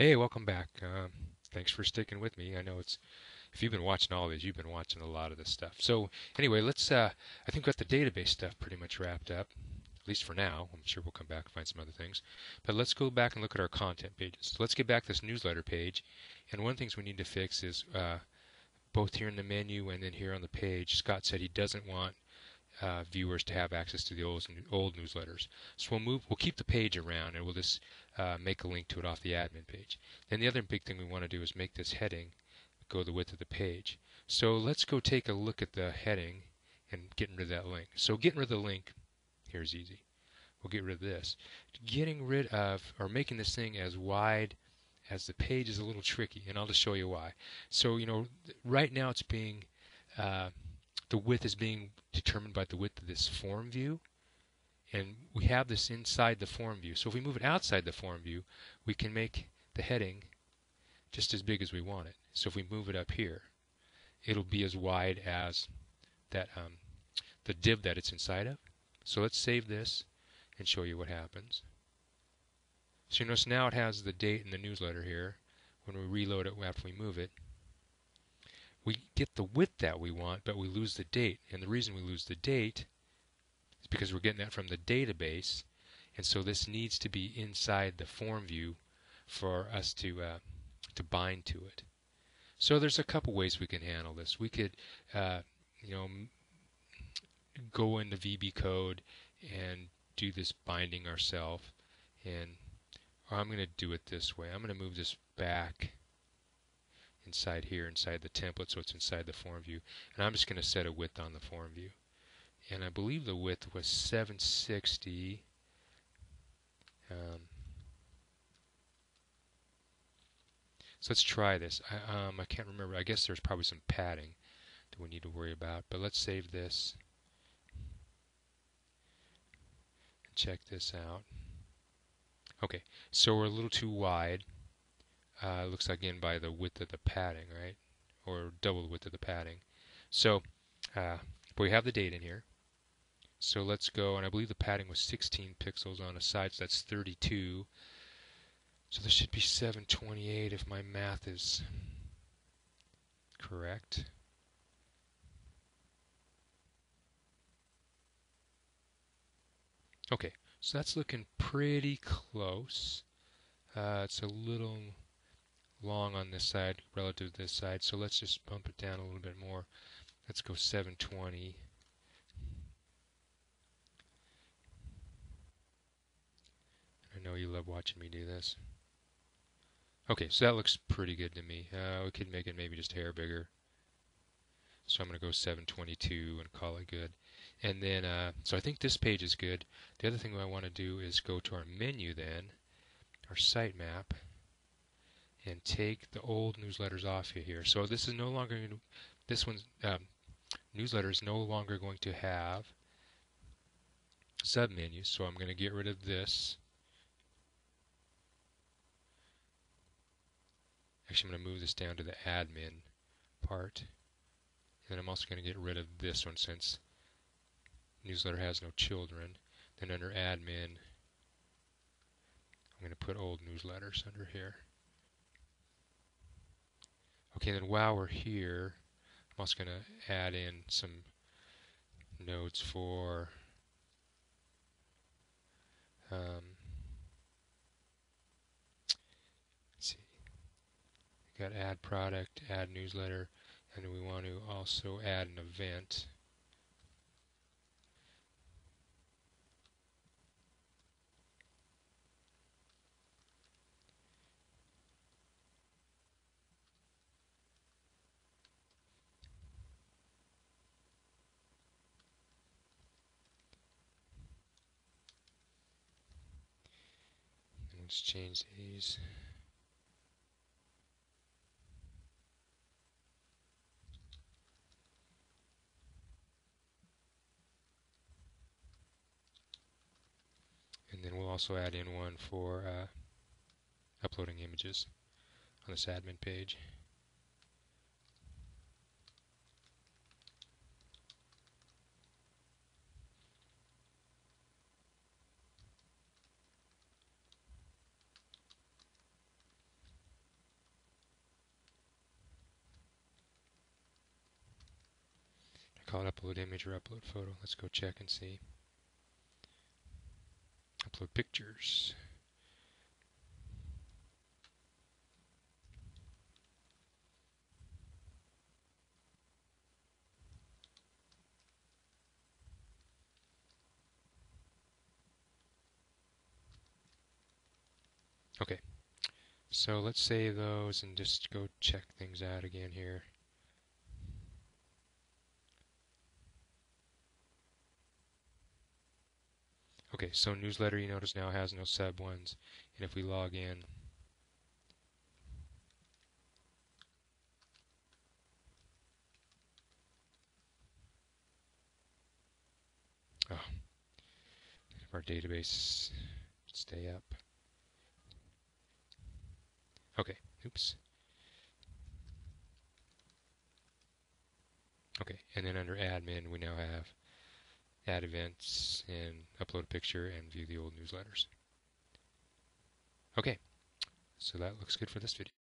Hey, welcome back. Thanks for sticking with me. I know it's, if you've been watching all these, you've been watching a lot of this stuff. So anyway, let's, I think we've got the database stuff pretty much wrapped up, at least for now. I'm sure we'll come back and find some other things. But let's go back and look at our content pages. So let's get back to this newsletter page. And one of the things we need to fix is both here in the menu and then here on the page, Scott said he doesn't want viewers to have access to the old newsletters. So we'll keep the page around, and we'll just make a link to it off the admin page. Then the other big thing we want to do is make this heading go the width of the page. So let's go take a look at the heading and getting rid of that link. So getting rid of the link here's easy. We'll get rid of this. Getting rid of or making this thing as wide as the page is a little tricky, and I'll just show you why. So you know, right now it's being the width is being determined by the width of this form view, and we have this inside the form view. So if we move it outside the form view, we can make the heading just as big as we want it. So if we move it up here, it'll be as wide as that the div that it's inside of. So let's save this and show you what happens. So you notice now it has the date and the newsletter here. When we reload it after we move it, we get the width that we want, but we lose the date. And the reason we lose the date is because we're getting that from the database, and so this needs to be inside the form view for us to bind to it. So there's a couple ways we can handle this. We could, you know, go into VB Code and do this binding ourselves, and I'm going to do it this way. I'm going to move this back inside here, inside the template, so it's inside the form view. And I'm just going to set a width on the form view. And I believe the width was 760. So let's try this. I can't remember. I guess there's probably some padding that we need to worry about. But let's save this. Check this out. Okay, so we're a little too wide. Looks like again by the width of the padding, right? Or double the width of the padding. So but we have the date in here. So let's go, and I believe the padding was 16 pixels on a side, so that's 32. So this should be 728 if my math is correct. Okay, so that's looking pretty close. It's a little long on this side relative to this side, so let's just bump it down a little bit more. Let's go 720. I know you love watching me do this. Okay, so that looks pretty good to me. We could make it maybe just a hair bigger. So I'm going to go 722 and call it good. And then, so I think this page is good. The other thing I want to do is go to our menu then, our sitemap, and take the old newsletters off of here. So this is no longer, this one's newsletter is no longer going to have submenus. So I'm going to get rid of this. Actually, I'm going to move this down to the admin part. And I'm also going to get rid of this one since newsletter has no children. Then under admin, I'm going to put old newsletters under here. Okay, then while we're here, I'm also going to add in some notes for let's see, we got add product, add newsletter, and we want to also add an event. Let's change these. And then we'll also add in one for uploading images on this admin page. Call it upload image or upload photo. Let's go check and see. Upload pictures. Okay, so let's save those and just go check things out again here. Okay, so newsletter, you notice, now has no sub ones, and if we log in, if our database stay up. Okay, oops. Okay, and then under admin, we now have add events and upload a picture and view the old newsletters. Okay, so that looks good for this video.